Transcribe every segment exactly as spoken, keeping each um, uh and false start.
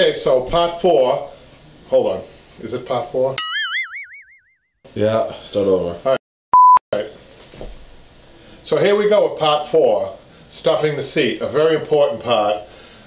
Okay, so part four. Hold on. Is it part four? Yeah, start over. All right. All right. So here we go with part four, stuffing the seat, a very important part.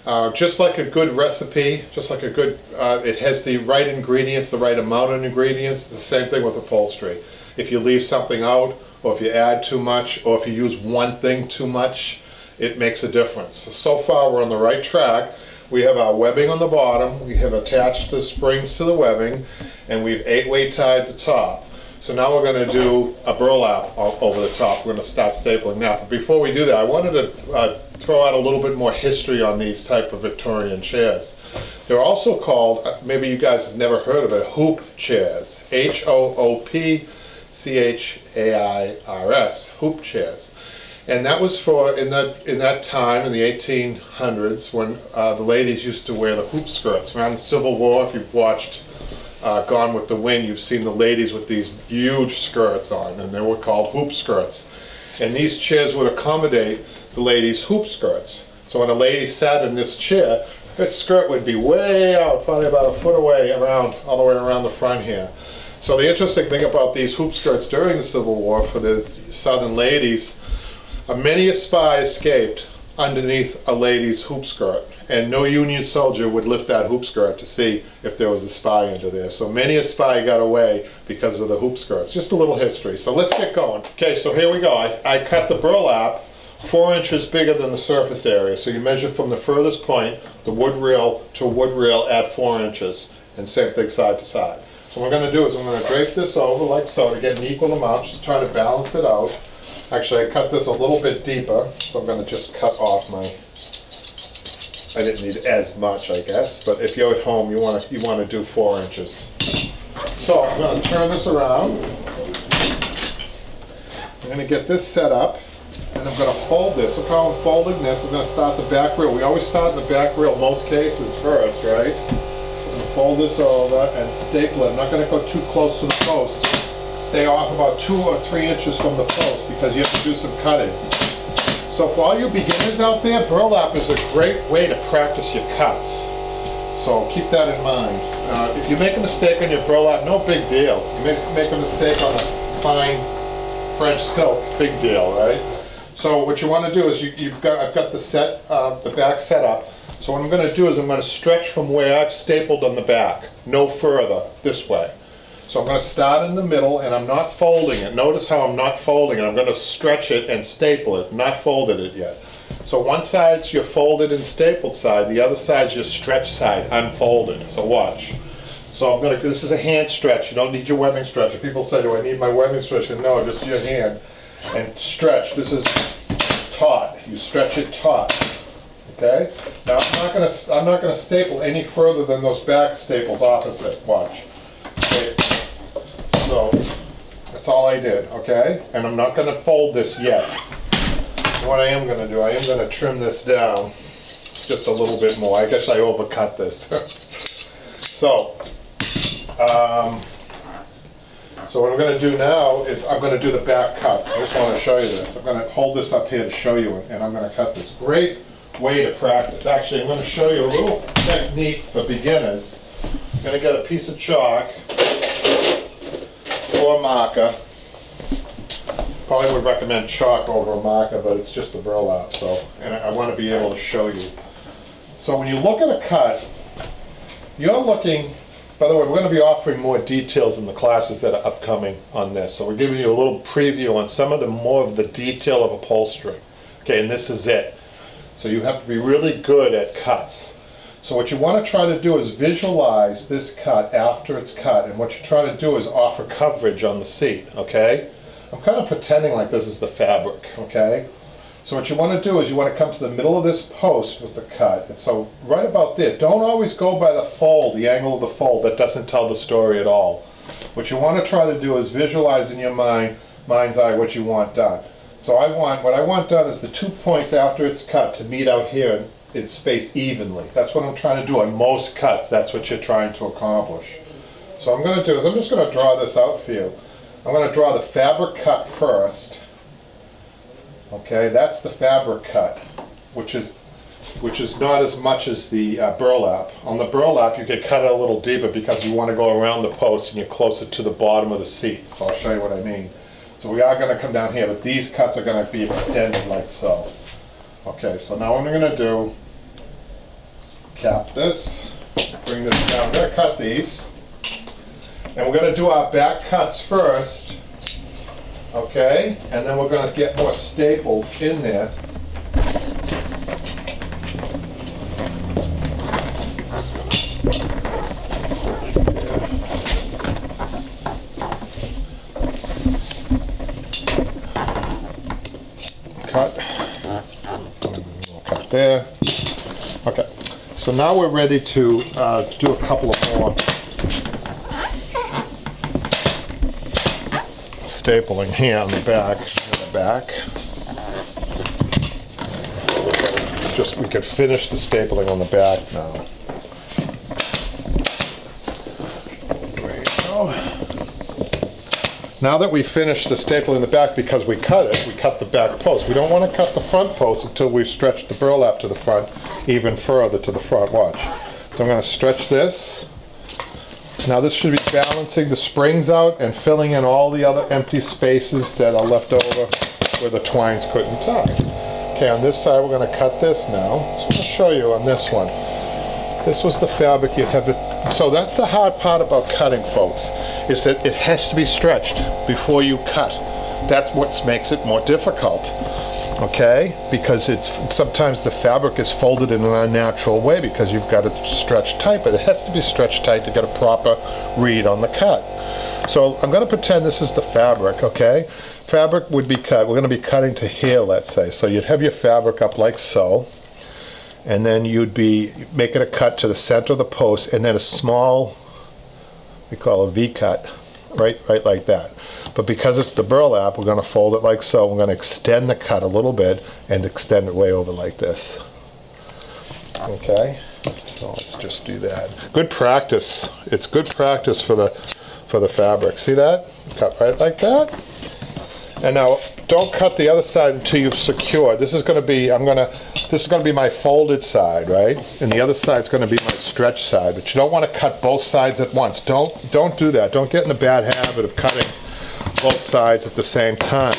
Uh, just like a good recipe, just like a good, uh, it has the right ingredients, the right amount of ingredients. It's the same thing with upholstery. If you leave something out, or if you add too much, or if you use one thing too much, it makes a difference. So, so far we're on the right track. We have our webbing on the bottom, we have attached the springs to the webbing, and we've eight-way tied the top. So now we're going to do a burlap over the top. We're going to start stapling that. But before we do that, I wanted to uh, throw out a little bit more history on these type of Victorian chairs. They're also called, maybe you guys have never heard of it, hoop chairs. H O O P C H A I R S, hoop chairs. And that was for, in that, in that time, in the eighteen hundreds, when uh, the ladies used to wear the hoop skirts. Around the Civil War, if you've watched Uh, Gone with the Wind, you've seen the ladies with these huge skirts on, and they were called hoop skirts. And these chairs would accommodate the ladies' hoop skirts. So when a lady sat in this chair, her skirt would be way out, probably about a foot away around, all the way around the front here. So the interesting thing about these hoop skirts during the Civil War for the Southern ladies, uh, many a spy escaped underneath a lady's hoop skirt, and no Union soldier would lift that hoop skirt to see if there was a spy under there. So many a spy got away because of the hoop skirts. Just a little history. So let's get going. Okay, so here we go. I, I cut the burlap four inches bigger than the surface area. So you measure from the furthest point, the wood rail to wood rail, at four inches, and same thing side to side. So what I'm going to do is I'm going to drape this over like so to get an equal amount, just try to balance it out. Actually, I cut this a little bit deeper, so I'm going to just cut off my... I didn't need as much, I guess, but if you're at home, you want to you want to do four inches. So I'm going to turn this around. I'm going to get this set up, and I'm going to fold this. So while I'm folding this, I'm going to start the back reel. We always start in the back reel, most cases first, right? I'm going to fold this over and staple it. I'm not going to go too close to the post. Stay off about two or three inches from the post because you have to do some cutting. So for all you beginners out there, burlap is a great way to practice your cuts. So keep that in mind. Uh, if you make a mistake on your burlap, no big deal. You may make a mistake on a fine French silk, big deal, right? So what you want to do is you, you've got, I've got the set, uh, the back set up. So what I'm going to do is I'm going to stretch from where I've stapled on the back, no further, this way. So I'm going to start in the middle, and I'm not folding it. Notice how I'm not folding it. I'm going to stretch it and staple it, not folded it yet. So one side's your folded and stapled side, the other side's your stretch side, unfolded. So watch. So I'm going to, this is a hand stretch. You don't need your webbing stretcher. People say, do I need my webbing stretcher? No, just your hand. And stretch. This is taut. You stretch it taut. Okay? Now I'm not going to, I'm not going to staple any further than those back staples opposite. Watch. So that's all I did, okay? And I'm not going to fold this yet. What I am going to do, I am going to trim this down just a little bit more. I guess I overcut this. so, um, so what I'm going to do now is I'm going to do the back cuts. I just want to show you this. I'm going to hold this up here to show you, and I'm going to cut this. Great way to practice. Actually, I'm going to show you a little technique for beginners. I'm going to get a piece of chalk or marker. Probably would recommend chalk over a marker, but it's just a burlap, so, and I, I want to be able to show you. So when you look at a cut, you're looking, by the way, we're going to be offering more details in the classes that are upcoming on this, so we're giving you a little preview on some of the more of the detail of upholstery. Okay, and this is it. So you have to be really good at cuts. So what you want to try to do is visualize this cut after it's cut, and what you're trying to do is offer coverage on the seat, okay? I'm kind of pretending like this is the fabric, okay? So what you want to do is you want to come to the middle of this post with the cut, and so right about there, don't always go by the fold, the angle of the fold, that doesn't tell the story at all. What you want to try to do is visualize in your mind, mind's eye, what you want done. So I want, what I want done is the two points after it's cut to meet out here in space evenly. That's what I'm trying to do on most cuts. That's what you're trying to accomplish. So I'm going to do is I'm just going to draw this out for you. I'm going to draw the fabric cut first. Okay, that's the fabric cut, which is which is not as much as the uh, burlap. On the burlap, you could cut it a little deeper because you want to go around the post and you're closer to the bottom of the seat. So I'll show you what I mean. So we are going to come down here, but these cuts are going to be extended like so. Okay, so now what I'm going to do, cap this, bring this down. We're going to cut these. And we're going to do our back cuts first, okay? And then we're going to get more staples in there. Cut. Cut there. Okay. So now we're ready to uh, do a couple of more stapling here on the back. On the back. Just we could finish the stapling on the back now. Now that we finished the staple in the back, because we cut it, we cut the back post. We don't want to cut the front post until we've stretched the burlap to the front, even further to the front. Watch. So I'm going to stretch this. Now this should be balancing the springs out and filling in all the other empty spaces that are left over where the twines couldn't tie. Okay, on this side we're going to cut this now. So I'm going to show you on this one. This was the fabric you'd have to, so that's the hard part about cutting, folks, is that it has to be stretched before you cut. That's what makes it more difficult, okay? Because it's sometimes the fabric is folded in an unnatural way because you've got it stretched tight, but it has to be stretched tight to get a proper read on the cut. So I'm going to pretend this is the fabric, okay? Fabric would be cut. We're going to be cutting to here, let's say. So you'd have your fabric up like so. And then you'd be making a cut to the center of the post, and then a small, we call a V-cut, right, right like that. But because it's the burlap, we're going to fold it like so. We're going to extend the cut a little bit and extend it way over like this. Okay, so let's just do that. Good practice. It's good practice for the for the fabric. See that? Cut right like that. And now, don't cut the other side until you've secured. This is going to be, I'm going to, this is going to be my folded side, right? And the other side's going to be my stretch side. But you don't want to cut both sides at once. Don't, don't do that. Don't get in the bad habit of cutting both sides at the same time.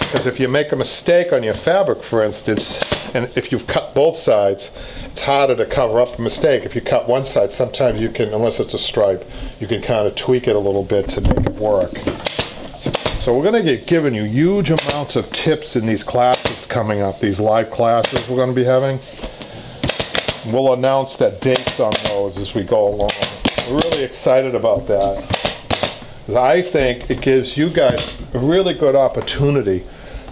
Because if you make a mistake on your fabric, for instance, and if you've cut both sides, it's harder to cover up a mistake. If you cut one side, sometimes you can, unless it's a stripe, you can kind of tweak it a little bit to make it work. So we're going to get giving you huge amounts of tips in these classes coming up, these live classes we're going to be having. We'll announce the dates on those as we go along. We're really excited about that. Because I think it gives you guys a really good opportunity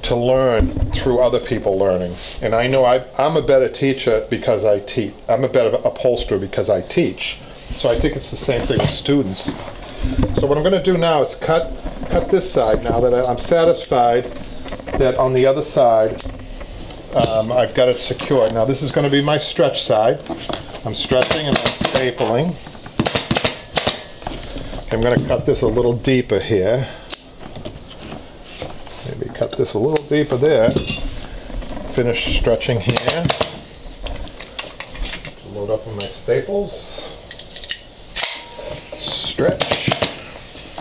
to learn through other people learning. And I know I, I'm a better teacher because I teach. I'm a better upholsterer because I teach. So I think it's the same thing with students. So what I'm going to do now is cut cut this side now that I, I'm satisfied that on the other side um, I've got it secured. Now this is going to be my stretch side. I'm stretching and I'm stapling. I'm going to cut this a little deeper here. Maybe cut this a little deeper there. Finish stretching here. Load up on my staples. Stretch,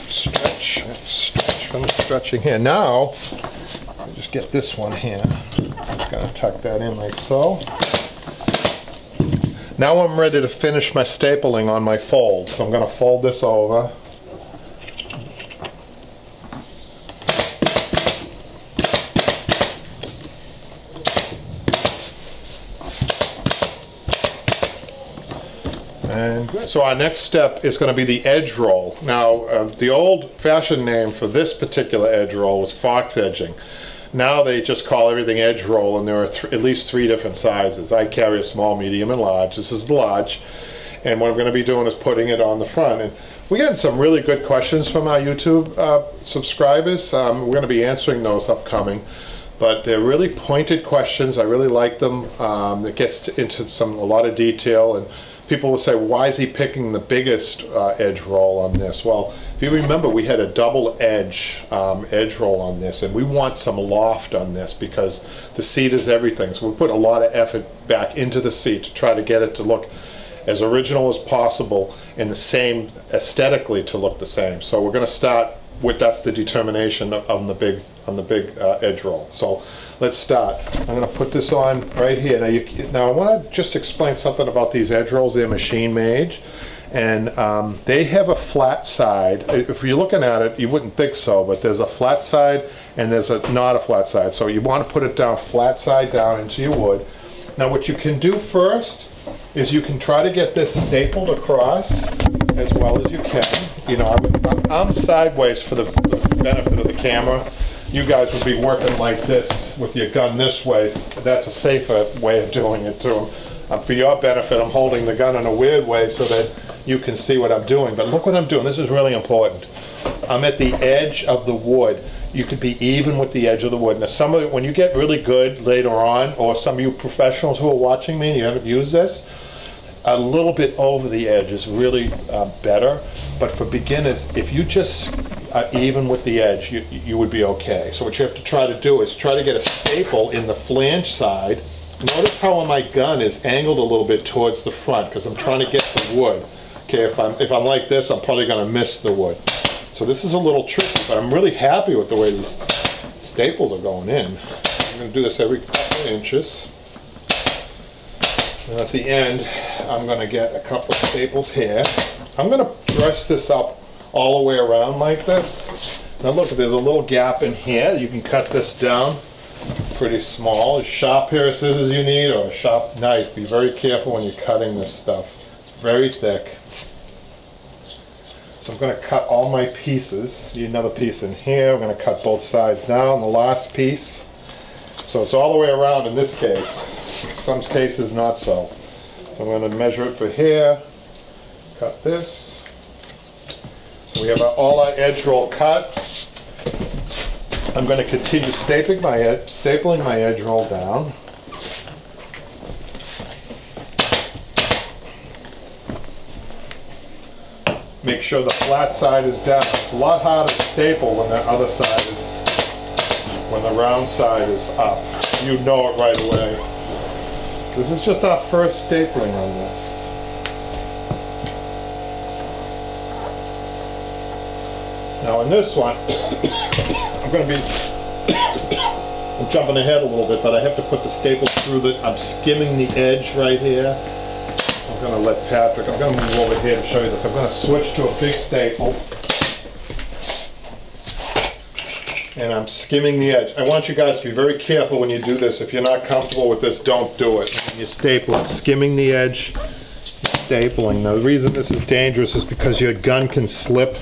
stretch, stretch from stretching here. Now, I'll just get this one here. I'm just going to tuck that in like so. Now I'm ready to finish my stapling on my fold. So I'm going to fold this over. So our next step is going to be the edge roll. Now, uh, the old-fashioned name for this particular edge roll was fox edging. Now they just call everything edge roll, and there are th at least three different sizes. I carry a small, medium, and large. This is the large, and what I'm going to be doing is putting it on the front. And we got some really good questions from our YouTube uh, subscribers. Um, we're going to be answering those upcoming. But they're really pointed questions. I really like them. Um, it gets to, into some a lot of detail. And people will say, why is he picking the biggest uh, edge roll on this? Well, If you remember, we had a double edge um, edge roll on this, and we want some loft on this because the seat is everything. So we put a lot of effort back into the seat to try to get it to look as original as possible and the same aesthetically to look the same. So we're going to start with that's the determination on the big on the big uh, edge roll. So let's start. I'm going to put this on right here. Now, you, now I want to just explain something about these edge rolls. They're machine made. And um, they have a flat side. If you're looking at it, you wouldn't think so, but there's a flat side and there's a not a flat side. So you want to put it down flat side down into your wood. Now what you can do first is you can try to get this stapled across as well as you can. You know, I'm, I'm sideways for the, the benefit of the camera. You guys would be working like this with your gun this way. That's a safer way of doing it too. Um, for your benefit, I'm holding the gun in a weird way so that you can see what I'm doing. But look what I'm doing. This is really important. I'm at the edge of the wood. You could be even with the edge of the wood. Now, some of it, when you get really good later on, or some of you professionals who are watching me and you haven't used this, a little bit over the edge is really uh, better. But for beginners, if you just are even with the edge, you, you would be okay. So what you have to try to do is try to get a staple in the flange side. Notice how my gun is angled a little bit towards the front because I'm trying to get the wood. Okay, if I'm, if I'm like this, I'm probably going to miss the wood. So this is a little tricky, but I'm really happy with the way these staples are going in. I'm going to do this every couple of inches. And at the end, I'm going to get a couple of staples here. I'm going to dress this up all the way around like this. Now look, there's a little gap in here. You can cut this down. Pretty small. A sharp pair of scissors you need, or a sharp knife. Be very careful when you're cutting this stuff. It's very thick. So I'm going to cut all my pieces. Need another piece in here. I'm going to cut both sides down. The last piece. So it's all the way around in this case. In some cases not so. So I'm going to measure it for here. Cut this. So we have our, all our edge roll cut. I'm going to continue stapling my, ed stapling my edge roll down. Make sure the flat side is down. It's a lot harder to staple when the other side is, when the round side is up. You know it right away. This is just our first stapling on this. Now in this one, I'm going to be I'm jumping ahead a little bit, but I have to put the staple through the, I'm skimming the edge right here. I'm going to let Patrick, I'm going to move over here and show you this. I'm going to switch to a big staple. And I'm skimming the edge. I want you guys to be very careful when you do this. If you're not comfortable with this, don't do it. When you staple, skimming the edge, stapling. Now the reason this is dangerous is because your gun can slip.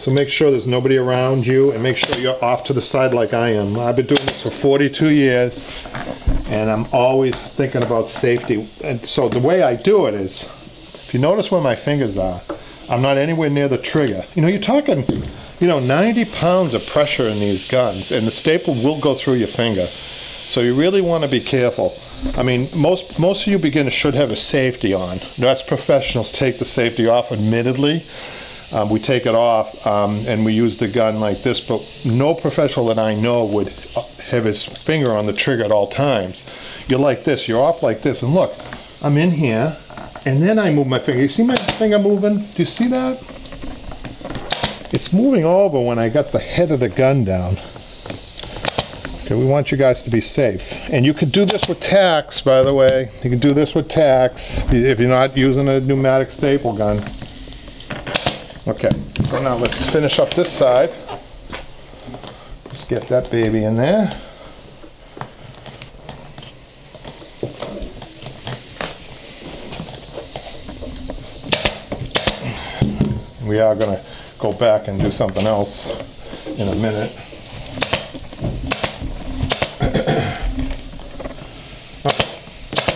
So make sure there's nobody around you, and make sure you're off to the side like I am. I've been doing this for forty-two years, and I'm always thinking about safety. And so the way I do it is, if you notice where my fingers are, I'm not anywhere near the trigger. You know, you're talking, you know, ninety pounds of pressure in these guns, and the staple will go through your finger. So you really want to be careful. I mean, most, most of you beginners should have a safety on. Us professionals take the safety off, admittedly. Um, we take it off um, and we use the gun like this, but no professional that I know would have his finger on the trigger at all times. You're like this, you're off like this, and look, I'm in here, and then I move my finger. You see my finger moving? Do you see that? It's moving over when I got the head of the gun down. Okay, we want you guys to be safe. And you could do this with tacks, by the way. You can do this with tacks if you're not using a pneumatic staple gun. Okay, so now let's finish up this side. Let's get that baby in there. We are going to go back and do something else in a minute.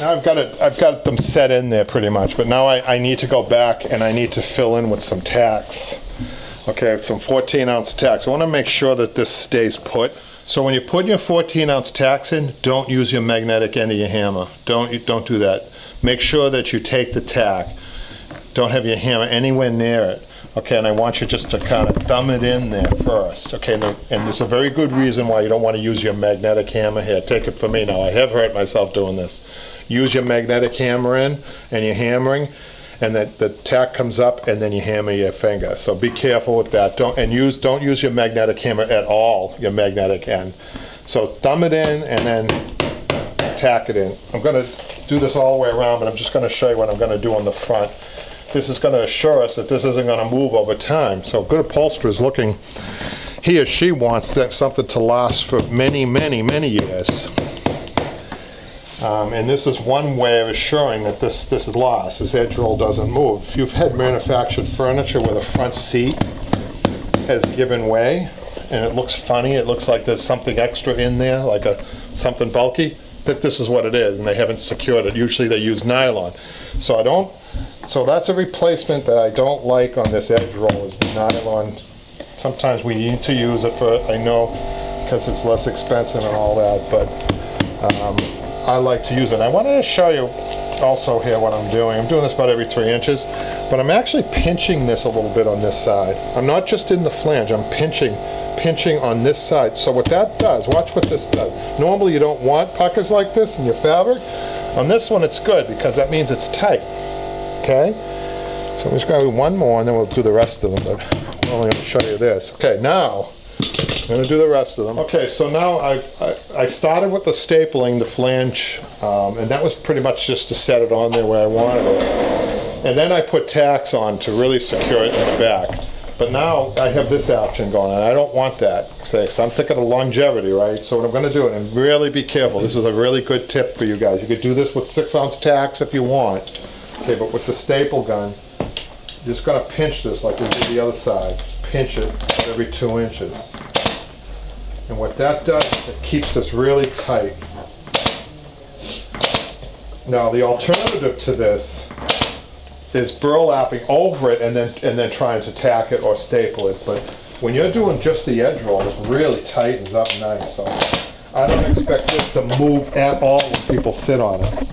Now I've got it, I've got them set in there pretty much, but now I, I need to go back and I need to fill in with some tacks. Okay, some fourteen ounce tacks. I want to make sure that this stays put. So when you're putting your fourteen ounce tacks in, don't use your magnetic end of your hammer. Don't, don't do that. Make sure that you take the tack. Don't have your hammer anywhere near it. Okay, and I want you just to kind of thumb it in there first. Okay, and, the, and there's a very good reason why you don't want to use your magnetic hammer here. Take it from me now. I have hurt myself doing this. Use your magnetic hammer in, and you're hammering, and that the tack comes up, and then you hammer your finger. So be careful with that. Don't and use don't use your magnetic hammer at all. Your magnetic end. So thumb it in, and then tack it in. I'm going to do this all the way around, but I'm just going to show you what I'm going to do on the front. This is going to assure us that this isn't going to move over time. So a good upholsterer is looking, he or she wants that something to last for many, many, many years. Um, and this is one way of assuring that this, this is lost, this edge roll doesn't move. If you've had manufactured furniture where the front seat has given way, and it looks funny, it looks like there's something extra in there, like a something bulky, that this is what it is, and they haven't secured it. Usually they use nylon. So I don't, so that's a replacement that I don't like on this edge roll, is the nylon. Sometimes we need to use it for, I know, because it's less expensive and all that, but um, I like to use it. And I wanted to show you also here what I'm doing. I'm doing this about every three inches, but I'm actually pinching this a little bit on this side. I'm not just in the flange, I'm pinching, pinching on this side. So what that does, watch what this does. Normally you don't want puckers like this in your fabric. On this one it's good because that means it's tight. Okay, so I'm just going to do one more and then we'll do the rest of them, but I'm only going to show you this. Okay, now I'm going to do the rest of them. Okay, so now I've, I, I started with the stapling, the flange, um, and that was pretty much just to set it on there where I wanted it. And then I put tacks on to really secure it in the back. But now I have this option going on. I don't want that. So I'm thinking of longevity, right? So what I'm going to do, and really be careful, this is a really good tip for you guys. You could do this with six ounce tacks if you want. Okay, but with the staple gun, you're just going to pinch this like you did the other side. Pinch it every two inches. And what that does, it keeps this really tight. Now the alternative to this is burlapping over it and then and then trying to tack it or staple it. But when you're doing just the edge roll, it really tightens up nice. So I don't expect this to move at all when people sit on it.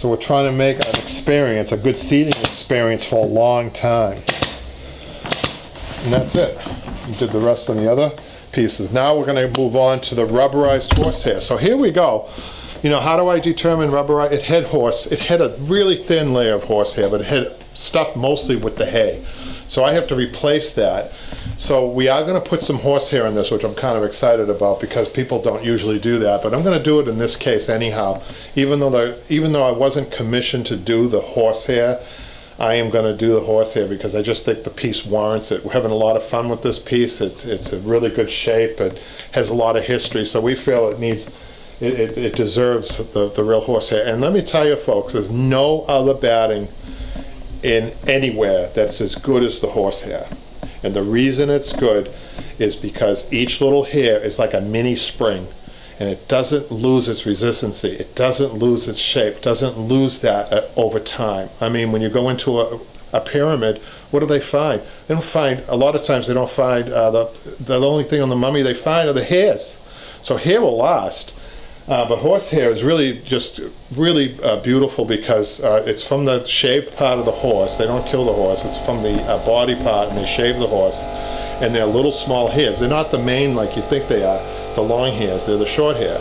So we're trying to make an experience, a good seating experience for a long time. And that's it. We did the rest on the other pieces. Now we're going to move on to the rubberized horsehair. So here we go. You know, how do I determine rubberized? It had horse, it had a really thin layer of horsehair, but it had stuffed mostly with the hay. So I have to replace that. So we are going to put some horsehair in this, which I'm kind of excited about because people don't usually do that. But I'm going to do it in this case anyhow. Even though the, even though I wasn't commissioned to do the horsehair, I am going to do the horsehair because I just think the piece warrants it. We're having a lot of fun with this piece. It's it's a really good shape. It has a lot of history, so we feel it needs it, it, it deserves the the real horsehair. And let me tell you, folks, there's no other batting in anywhere that's as good as the horsehair. And the reason it's good is because each little hair is like a mini spring, and it doesn't lose its resistancy, it doesn't lose its shape, doesn't lose that uh, over time. I mean, when you go into a, a pyramid, what do they find? They don't find, a lot of times they don't find, uh, the, the only thing on the mummy they find are the hairs. So hair will last, uh, but horsehair is really just really uh, beautiful because uh, it's from the shaved part of the horse. They don't kill the horse, it's from the uh, body part, and they shave the horse, and they're little small hairs. They're not the mane like you think they are, the long hairs, they're the short hair.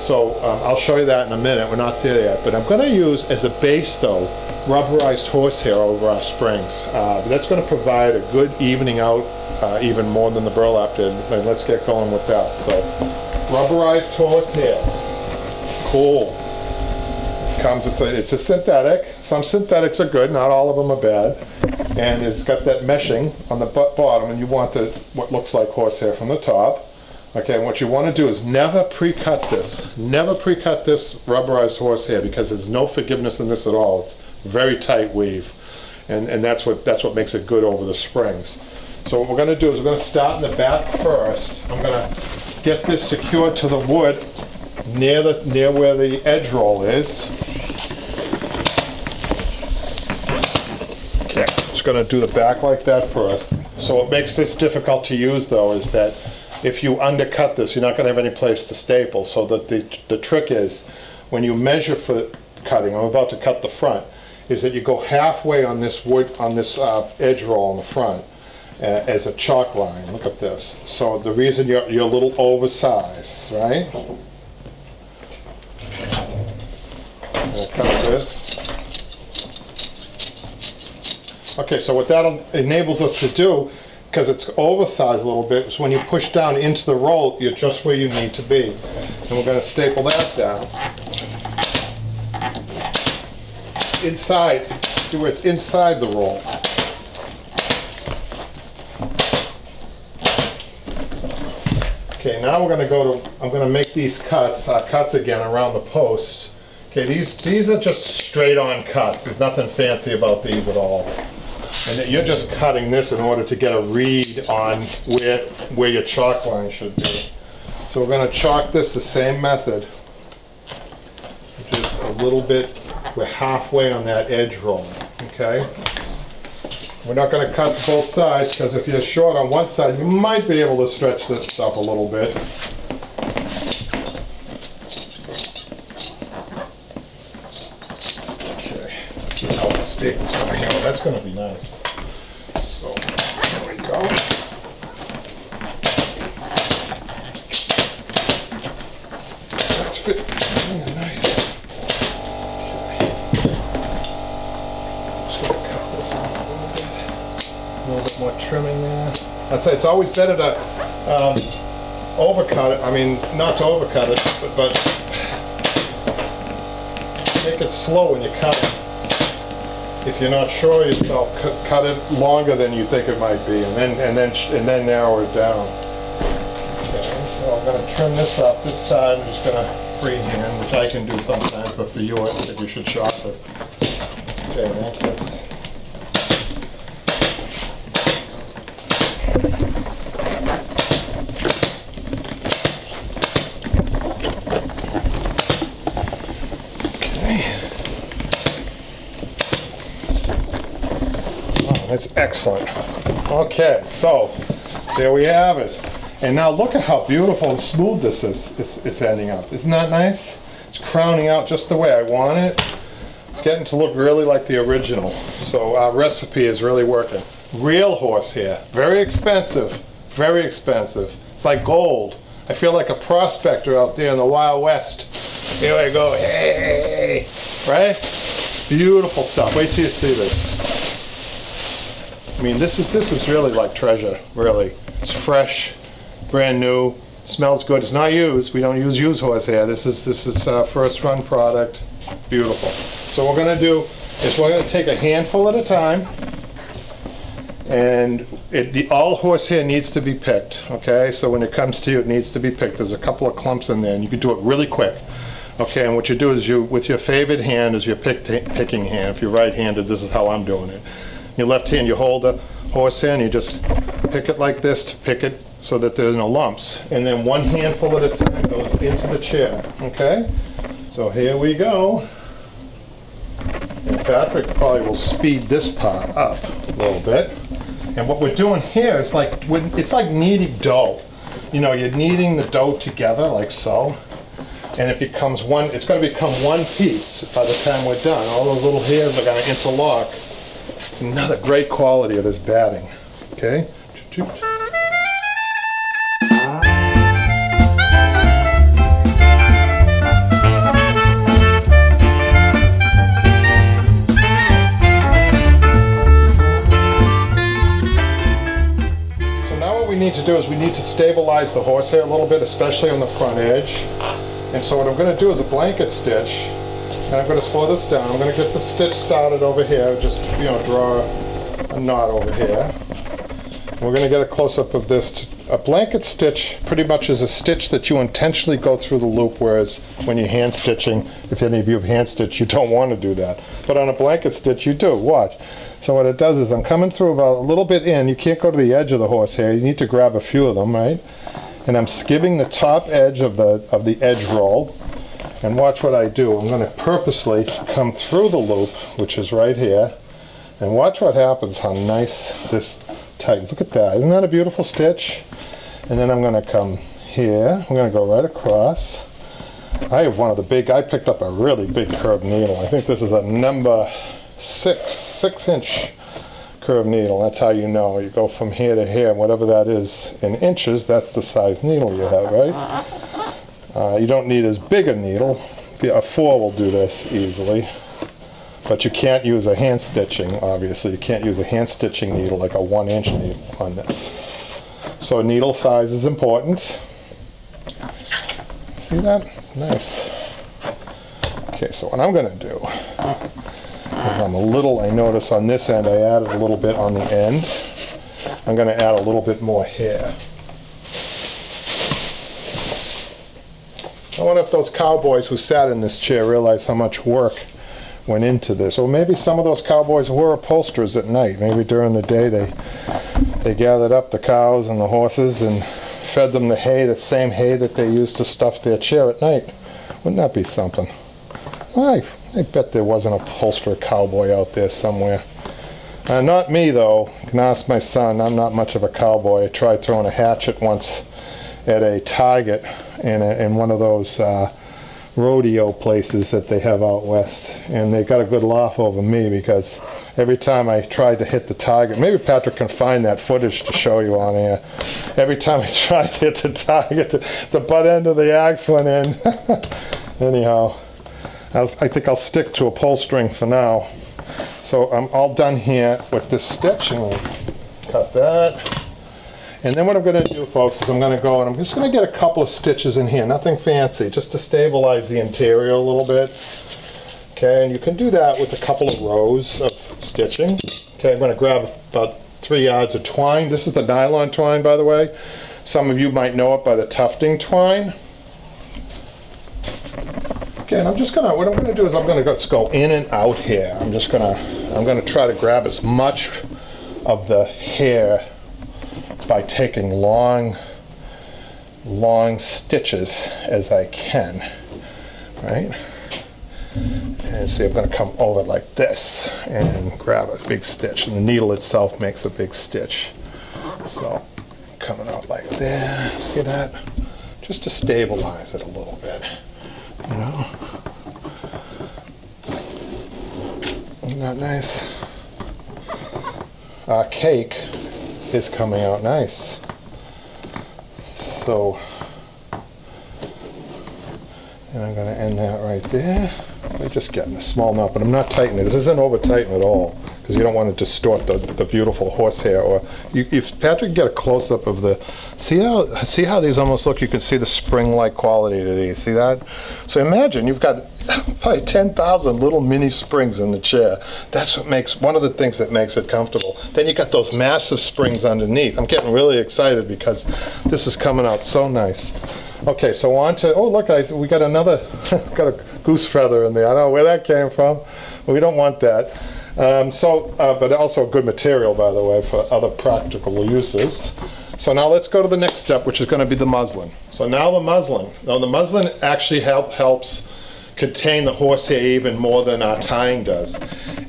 So um, I'll show you that in a minute, we're not there yet. But I'm going to use as a base though, rubberized horsehair over our springs. Uh, that's going to provide a good evening out, uh, even more than the burlap did, and let's get going with that. So rubberized horsehair, cool. Comes, it's a, it's a synthetic. Some synthetics are good, not all of them are bad. And it's got that meshing on the bottom, and you want the what looks like horsehair from the top. Okay, and what you want to do is never pre-cut this. Never pre-cut this rubberized horsehair because there's no forgiveness in this at all. It's a very tight weave, and and that's what that's what makes it good over the springs. So what we're going to do is we're going to start in the back first. I'm going to get this secured to the wood near the near where the edge roll is. Okay, just going to do the back like that first. So what makes this difficult to use though is that if you undercut this, you're not going to have any place to staple. So that the, the trick is, when you measure for cutting, I'm about to cut the front, is that you go halfway on this wood on this uh, edge roll in the front uh, as a chalk line. Look at this. So the reason you're, you're a little oversized, right? Cut this. Okay, so what that enables us to do, because it's oversized a little bit, is when you push down into the roll, you're just where you need to be. And we're going to staple that down. Inside, see where it's inside the roll. Okay, now we're going to go to, I'm going to make these cuts, uh, cuts again around the post. Okay, these, these are just straight on cuts. There's nothing fancy about these at all. And you're just cutting this in order to get a read on where, where your chalk line should be. So we're going to chalk this the same method. Just a little bit, we're halfway on that edge roll, okay? We're not going to cut both sides, because if you're short on one side, you might be able to stretch this stuff a little bit. That's going to be nice. So, there we go. That's fit. Ooh, nice. Okay. Just going to cut this off a little bit. A little bit more trimming there. I'd say it's always better to um, overcut it. I mean, not to overcut it, but, but make it slow when you cut it. If you're not sure of yourself, cut it longer than you think it might be, and then and then and then narrow it down. Okay, so I'm going to trim this up. This side I'm just going to freehand, which I can do sometimes, but for you, I think you should chop it. Okay, that gets. That's excellent. Okay, so there we have it. And now look at how beautiful and smooth this is. It's, it's ending up. Isn't that nice? It's crowning out just the way I want it. It's getting to look really like the original. So our recipe is really working. Real horsehair. Very expensive. Very expensive. It's like gold. I feel like a prospector out there in the Wild West. Here I go. Hey! Right? Beautiful stuff. Wait till you see this. I mean, this is this is really like treasure, really. It's fresh, brand new, smells good. It's not used. We don't use used horsehair. This is this is uh, first run product. Beautiful. So what we're going to do is we're going to take a handful at a time, and it, the, all horsehair needs to be picked. Okay, so when it comes to you, it needs to be picked. There's a couple of clumps in there, and you can do it really quick. Okay, and what you do is you, with your favored hand, is your pick picking hand. If you're right-handed, this is how I'm doing it. Your left hand, you hold the horsehair and you just pick it like this to pick it so that there's no lumps. And then one handful at a time goes into the chair. Okay? So here we go. And Patrick probably will speed this part up a little bit. And what we're doing here is like, it's like kneading dough. You know, you're kneading the dough together like so. And it becomes one, it's going to become one piece by the time we're done. All those little hairs are going to interlock. It's another great quality of this batting, okay? So now what we need to do is we need to stabilize the horsehair a little bit, especially on the front edge. And so what I'm going to do is a blanket stitch. And I'm going to slow this down. I'm going to get the stitch started over here. Just, you know, draw a knot over here. And we're going to get a close-up of this. A blanket stitch pretty much is a stitch that you intentionally go through the loop, whereas when you're hand stitching, if any of you have hand stitched, you don't want to do that. But on a blanket stitch, you do. Watch. So what it does is I'm coming through about a little bit in. You can't go to the edge of the horsehair. You need to grab a few of them, right? And I'm skipping the top edge of the, of the edge roll. And watch what I do. I'm going to purposely come through the loop, which is right here, and watch what happens, how nice this tightens. Look at that. Isn't that a beautiful stitch? And then I'm going to come here. I'm going to go right across. I have one of the big, I picked up a really big curved needle. I think this is a number six, six inch curved needle. That's how you know. You go from here to here, whatever that is in inches, that's the size needle you have, right? Uh, you don't need as big a needle. A four will do this easily. But you can't use a hand stitching, obviously. You can't use a hand stitching needle like a one inch needle on this. So needle size is important. See that? Nice. Okay, so what I'm going to do, I'm a little, I notice on this end, I added a little bit on the end. I'm going to add a little bit more here. I wonder if those cowboys who sat in this chair realized how much work went into this. Or maybe some of those cowboys were upholsterers at night. Maybe during the day they they gathered up the cows and the horses and fed them the hay, the same hay that they used to stuff their chair at night. Wouldn't that be something? I, I bet there was an upholsterer cowboy out there somewhere. Uh, not me, though. You can ask my son. I'm not much of a cowboy. I tried throwing a hatchet once at a target in, a, in one of those uh, rodeo places that they have out west, and they got a good laugh over me because every time I tried to hit the target, maybe Patrick can find that footage to show you on air. Every time I tried to hit the target, the, the butt end of the axe went in. Anyhow, I, was, I think I'll stick to upholstering for now. So I'm all done here with this stitch, and we'll cut that. And then what I'm going to do, folks, is I'm going to go and I'm just going to get a couple of stitches in here, nothing fancy, just to stabilize the interior a little bit. Okay, and you can do that with a couple of rows of stitching. Okay, I'm going to grab about three yards of twine. This is the nylon twine, by the way. Some of you might know it by the tufting twine. Okay, and I'm just going to, what I'm going to do is I'm going to just go in and out here. I'm just going to, I'm going to try to grab as much of the hair by taking long, long stitches as I can, right? And see, I'm going to come over like this and grab a big stitch. And the needle itself makes a big stitch. So coming out like there, see that? Just to stabilize it a little bit, you know? Isn't that nice? Our cake is coming out nice. So, and I'm going to end that right there. I'm just getting a small knot, but I'm not tightening it. This isn't over tightening at all, because you don't want to distort the, the beautiful horsehair. Or you, if Patrick get a close up of the, see how see how these almost look. You can see the spring-like quality to these. See that? So imagine you've got probably ten thousand little mini springs in the chair. That's what makes, one of the things that makes it comfortable. Then you got those massive springs underneath. I'm getting really excited because this is coming out so nice. Okay, so on to, oh look, I, we got another, got a goose feather in there. I don't know where that came from. We don't want that. Um, so, uh, but also good material, by the way, for other practical uses. So now let's go to the next step, which is going to be the muslin. So now the muslin. Now the muslin actually help, helps contain the horsehair even more than our tying does.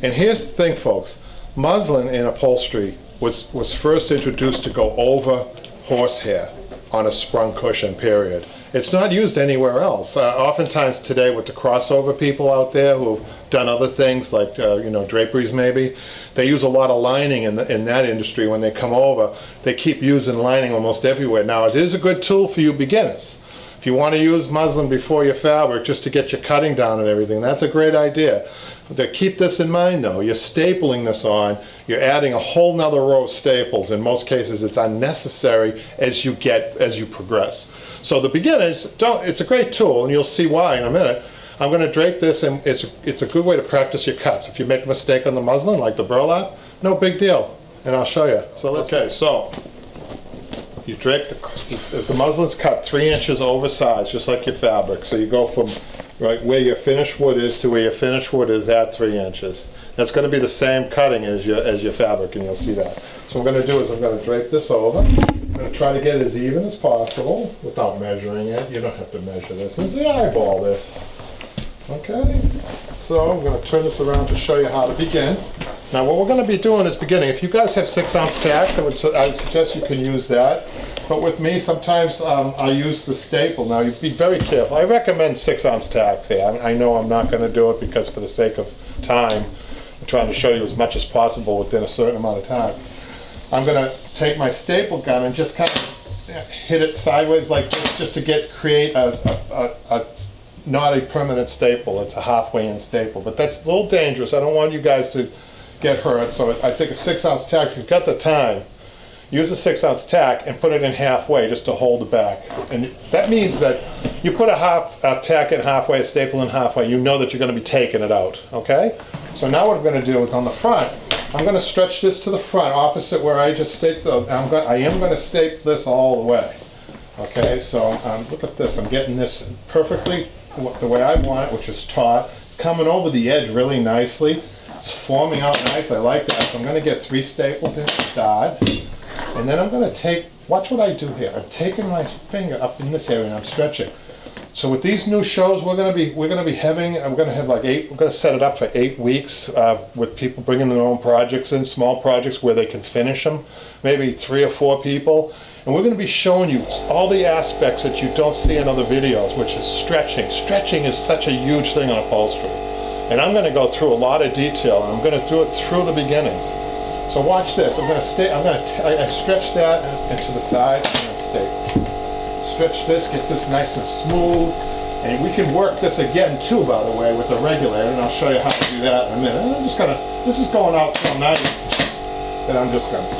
And here's the thing, folks. Muslin in upholstery was, was first introduced to go over horsehair on a sprung cushion, period. It's not used anywhere else. Uh, oftentimes today with the crossover people out there who've done other things like uh, you know, draperies maybe, they use a lot of lining in, the, in that industry when they come over. They keep using lining almost everywhere. Now it is a good tool for you beginners. If you want to use muslin before your fabric just to get your cutting down and everything, that's a great idea. But keep this in mind though, you're stapling this on, you're adding a whole nother row of staples. In most cases it's unnecessary as you get, as you progress. So the beginners, don't, it's a great tool, and you'll see why in a minute. I'm going to drape this, and it's, it's a good way to practice your cuts. If you make a mistake on the muslin, like the burlap, no big deal, and I'll show you. So let's, okay, so you drape the, the muslin's cut three inches oversized, just like your fabric. So you go from right where your finished wood is to where your finished wood is at three inches. That's going to be the same cutting as your, as your fabric, and you'll see that. So what I'm going to do is I'm going to drape this over. I'm going to try to get it as even as possible without measuring it. You don't have to measure this. This is the eyeball, this. Okay, so I'm going to turn this around to show you how to begin. Now what we're going to be doing is beginning. If you guys have six ounce tacks, I would, su I would suggest you can use that. But with me, sometimes um, I use the staple. Now you be very careful. I recommend six ounce tacks. Yeah, I, I know I'm not going to do it because for the sake of time. I'm trying to show you as much as possible within a certain amount of time. I'm going to take my staple gun and just kind of hit it sideways like this, just to get create a, a, a, a not a permanent staple. It's a halfway in staple, but that's a little dangerous. I don't want you guys to get hurt, so I think a six ounce tack, if you've got the time, use a six ounce tack and put it in halfway just to hold it back. And that means that you put a half a tack in halfway, a staple in halfway, you know that you're going to be taking it out, okay? So now what I'm going to do is on the front, I'm going to stretch this to the front, opposite where I just stapled. I'm going, I am going to staple this all the way, okay? So um, look at this, I'm getting this perfectly the way I want it, which is taut. It's coming over the edge really nicely. It's forming out nice, I like that. So I'm going to get three staples in to start. And then I'm going to take, watch what I do here. I'm taking my finger up in this area and I'm stretching. So with these new shows, we're going to be we're going to be having I'm going to have like eight. We're going to set it up for eight weeks uh, with people bringing their own projects in, small projects where they can finish them, maybe three or four people. And we're going to be showing you all the aspects that you don't see in other videos, which is stretching. Stretching is such a huge thing on upholstery, and I'm going to go through a lot of detail. And I'm going to do it through the beginnings. So watch this. I'm going to stay. I'm going to I, I stretch that into the side and then stay. Stretch this. Get this nice and smooth. And we can work this again too, by the way, with the regulator. And I'll show you how to do that in a minute. And I'm just going to. This is going out so nice that I'm just going to.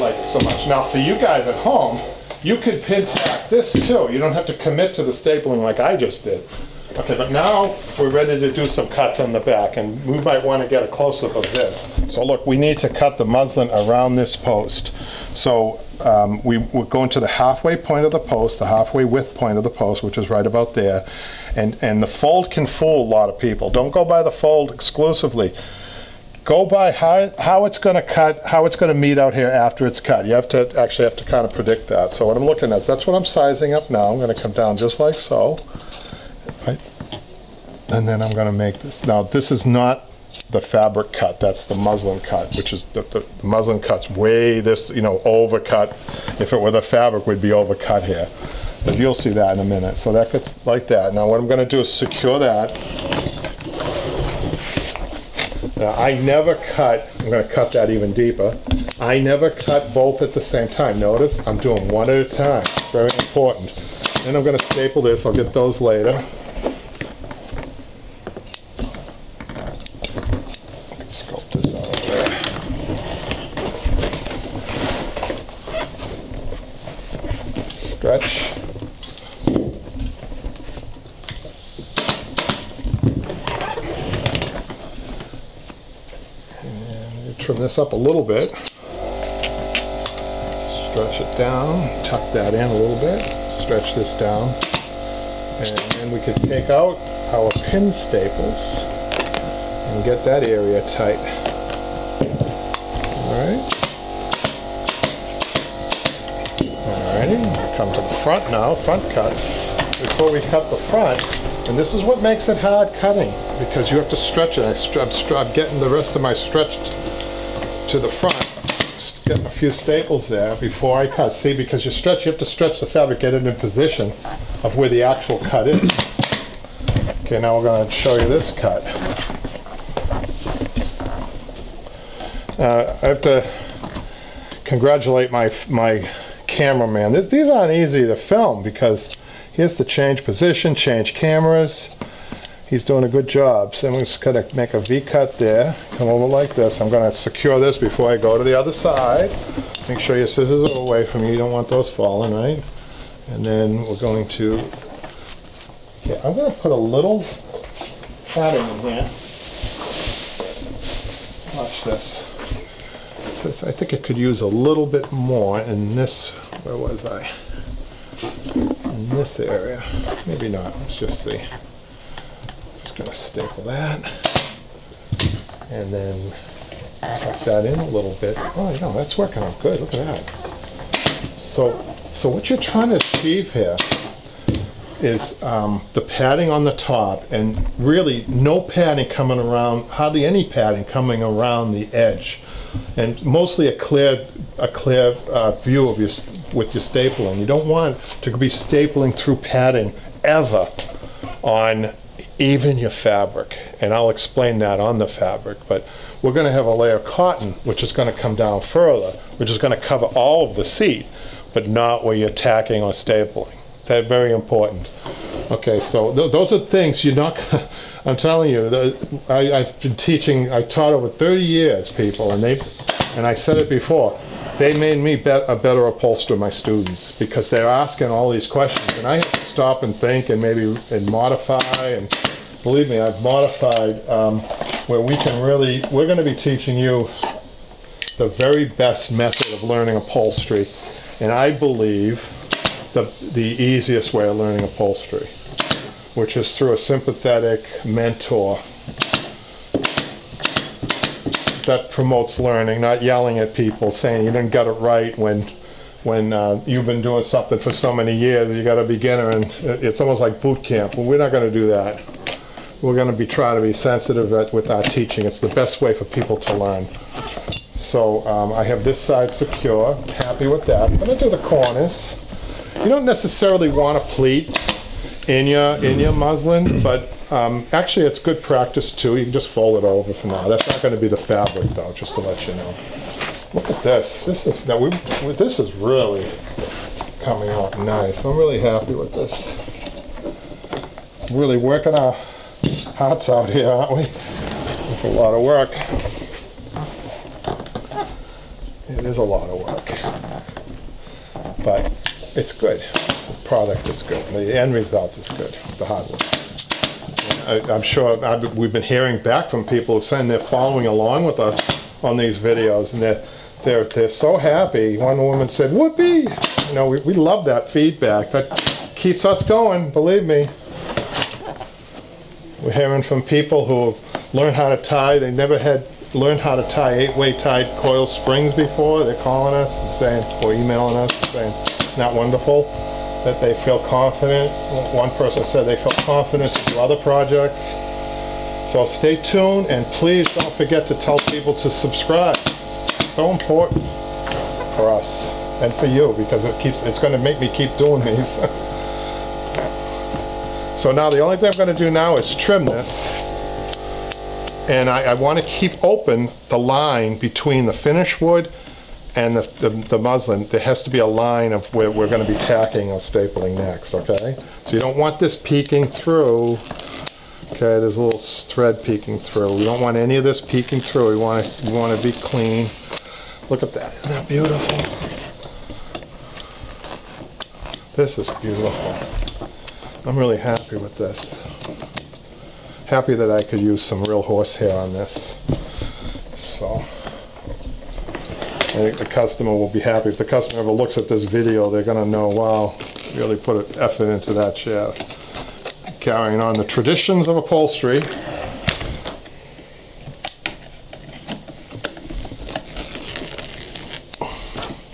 Like it so much. Now for you guys at home, you could pin tack this too. You don't have to commit to the stapling like I just did. Okay, but now we're ready to do some cuts on the back, and we might want to get a close-up of this. So look, we need to cut the muslin around this post. So um, we, we're going to the halfway point of the post, the halfway width point of the post, which is right about there. And, and the fold can fool a lot of people. Don't go by the fold exclusively. Go by how, how it's going to cut, how it's going to meet out here after it's cut. You have to actually have to kind of predict that. So what I'm looking at, that's what I'm sizing up now. I'm going to come down just like so. Right? And then I'm going to make this. Now this is not the fabric cut, that's the muslin cut, which is the, the, the muslin cut's way this, you know, overcut. If it were the fabric, we'd be overcut here. But you'll see that in a minute. So that gets like that. Now what I'm going to do is secure that. Now, I never cut, I'm going to cut that even deeper, I never cut both at the same time. Notice, I'm doing one at a time. Very important. Then I'm going to staple this. I'll get those later. I can sculpt this out over there. Stretch. Trim this up a little bit, stretch it down, tuck that in a little bit, stretch this down, and then we can take out our pin staples and get that area tight. All right. All righty, come to the front now, front cuts. Before we cut the front, and this is what makes it hard cutting, because you have to stretch it. I'm getting the rest of my stretched to the front, just getting a few staples there before I cut. See, because you stretch, you have to stretch the fabric, get it in position of where the actual cut is. Okay, now we're going to show you this cut. Uh, I have to congratulate my my cameraman. This, these aren't easy to film because he has to change position, change cameras. He's doing a good job. So I'm just going to make a V-cut there, come over like this. I'm going to secure this before I go to the other side. Make sure your scissors are away from you. You don't want those falling, right? And then we're going to, yeah, I'm going to put a little pattern in here. Watch this. Since I think it could use a little bit more in this, where was I? In this area. Maybe not, let's just see. Going to staple that, and then tuck that in a little bit. Oh, you know, that's working out good. Look at that. So, so what you're trying to achieve here is um, the padding on the top, and really no padding coming around, hardly any padding coming around the edge, and mostly a clear, a clear uh, view of your with your stapling. You don't want to be stapling through padding ever on even your fabric, and I'll explain that on the fabric, but we're going to have a layer of cotton which is going to come down further, which is going to cover all of the seat, but not where you're tacking or stapling. That's very important. Okay, so th those are things you're not gonna, I'm telling you, the, I, I've been teaching, I taught over thirty years, people, and they, and I said it before, they made me bet a better upholsterer, my students, because they're asking all these questions, and I have to stop and think and maybe and modify, and believe me, I've modified um, where we can really, we're going to be teaching you the very best method of learning upholstery, and I believe the, the easiest way of learning upholstery, which is through a sympathetic mentor that promotes learning, not yelling at people, saying you didn't get it right when when uh, you've been doing something for so many years, you got a beginner, and it's almost like boot camp. Well, we're not going to do that. We're going to be trying to be sensitive at, with our teaching. It's the best way for people to learn. So um, I have this side secure, happy with that. I'm going to do the corners. You don't necessarily want to pleat in your, in your muslin, but um, actually it's good practice too. You can just fold it over for now. That's not going to be the fabric though, just to let you know. Look at this. This is, now we, this is really coming out nice. I'm really happy with this. Really working our hearts out here, aren't we? It's a lot of work. It is a lot of work. But it's good. The product is good. The end result is good. The hard work. I, I'm sure I've, we've been hearing back from people who saying they're following along with us on these videos, and they're they're they're so happy. One woman said, "Whoopee!" You know, we we love that feedback. That keeps us going. Believe me. We're hearing from people who have learned how to tie. They never had learned how to tie eight-way tied coil springs before. They're calling us and saying, or emailing us and saying, "Isn't that wonderful?" That they feel confident. One person said they felt confident to do other projects. So stay tuned, and please don't forget to tell people to subscribe. So important for us and for you, because it keeps, it's going to make me keep doing these. So now the only thing I'm going to do now is trim this, and I, I want to keep open the line between the finished wood and the, the, the muslin. There has to be a line of where we're going to be tacking or stapling next, okay? So you don't want this peeking through, okay? There's a little thread peeking through. We don't want any of this peeking through. We want to, we want to be clean. Look at that. Isn't that beautiful? This is beautiful. I'm really happy with this. Happy that I could use some real horsehair on this. So. I think the customer will be happy. If the customer ever looks at this video, they're going to know, wow, really put an effort into that shaft. Carrying on the traditions of upholstery.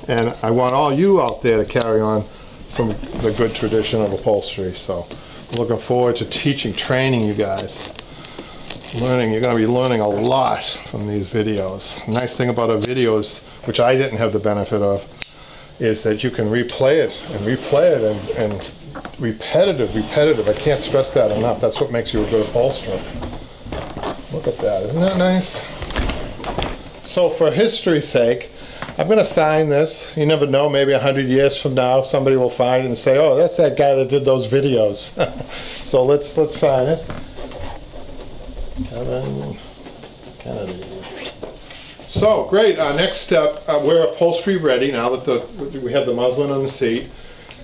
And I want all you out there to carry on some of the good tradition of upholstery. So I'm looking forward to teaching, training you guys. Learning, you're going to be learning a lot from these videos. The nice thing about our videos, which I didn't have the benefit of, is that you can replay it and replay it and, and repetitive, repetitive. I can't stress that enough. That's what makes you a good upholsterer. Look at that. Isn't that nice? So for history's sake, I'm going to sign this. You never know, maybe a hundred years from now, somebody will find it and say, oh, that's that guy that did those videos. So let's, let's sign it. Kevin Kennedy. So great. Our next step, uh, we're upholstery ready now that the we have the muslin on the seat,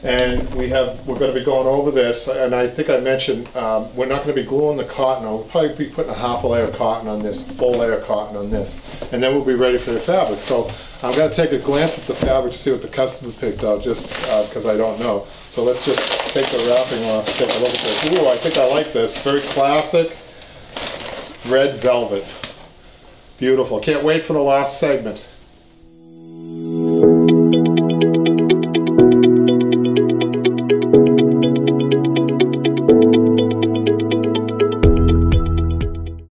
and we have we're going to be going over this. And I think I mentioned um, we're not going to be gluing the cotton on. We'll probably be putting a half a layer of cotton on this, a full layer of cotton on this, and then we'll be ready for the fabric. So I'm going to take a glance at the fabric to see what the customer picked out, just because uh, I don't know. So let's just take the wrapping off, take a look at this. Ooh, I think I like this. Very classic. Red velvet. Beautiful. Can't wait for the last segment.